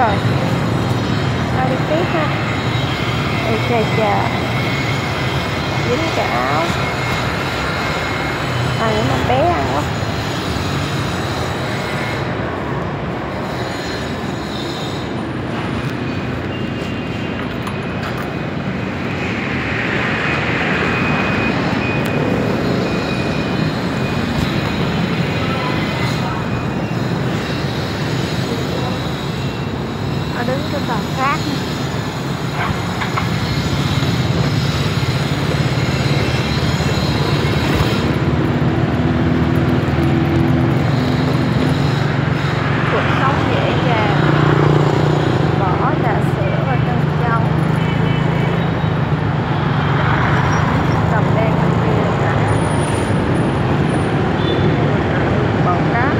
rồi. Thôi đi tiếp ha. Ôi trời trời, dính cả áo. À những con bé ăn quá. Đứng trên tầng khác cuộc sống dễ dàng, bỏ trà sữa và trân châu. Tầm đen kia cả bầu cát.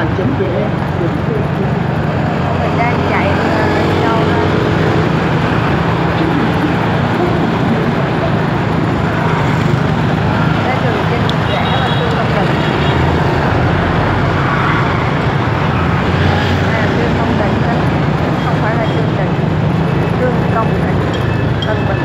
là chuẩn bị em. Mình đang chạy đâu đó. Đây trường trên rẽ là trường Công Định. Đây là trường Công Định đó. Không phải là trường Định. Trường Công Định Tân Bình.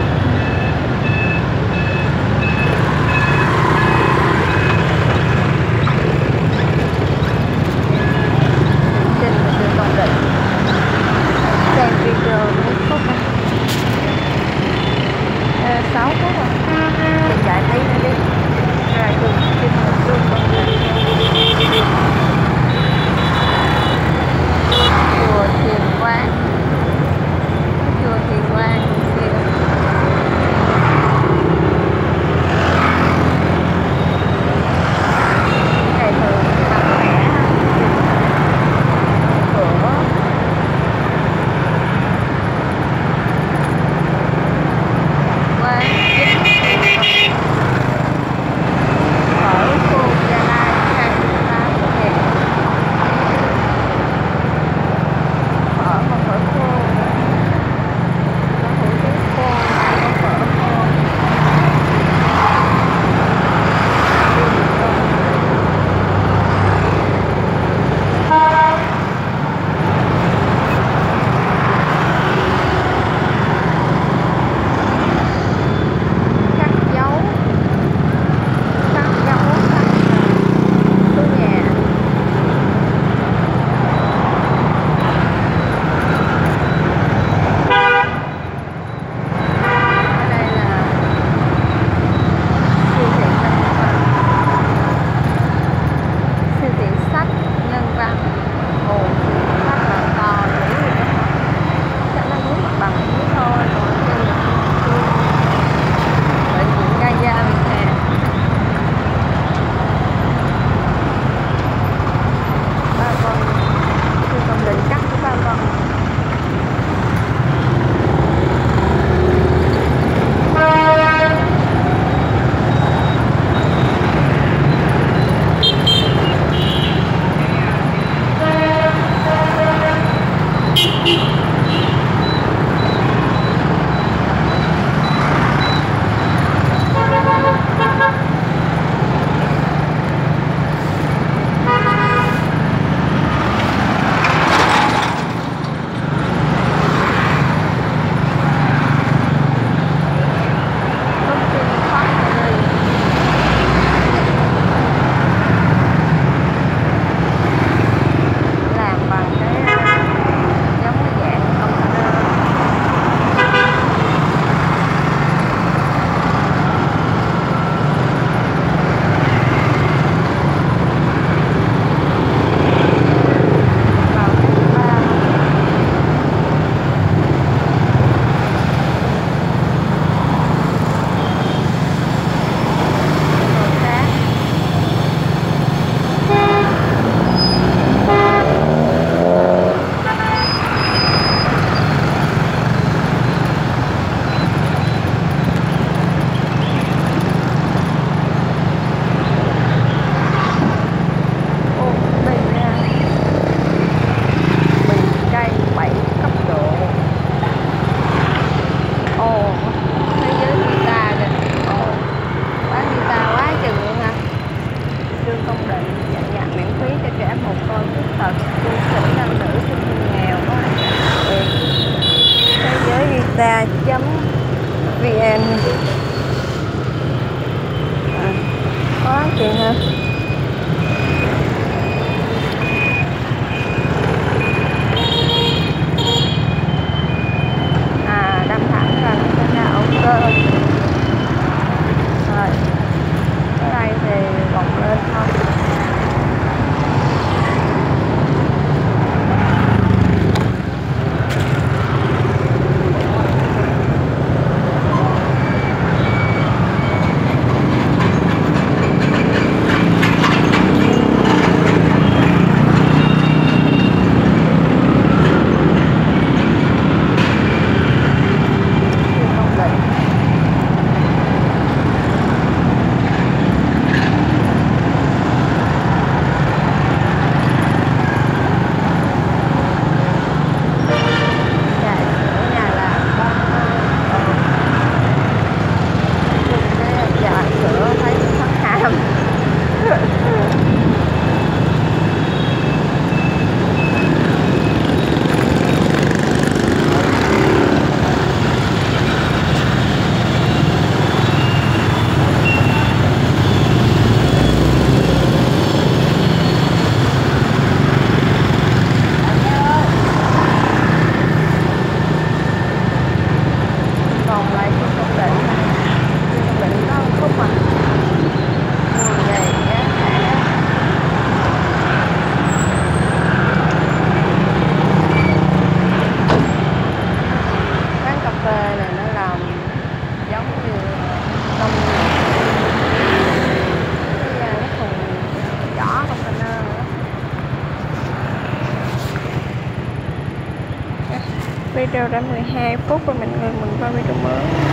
Video đã 12 phút rồi, mình ngừng qua video mới.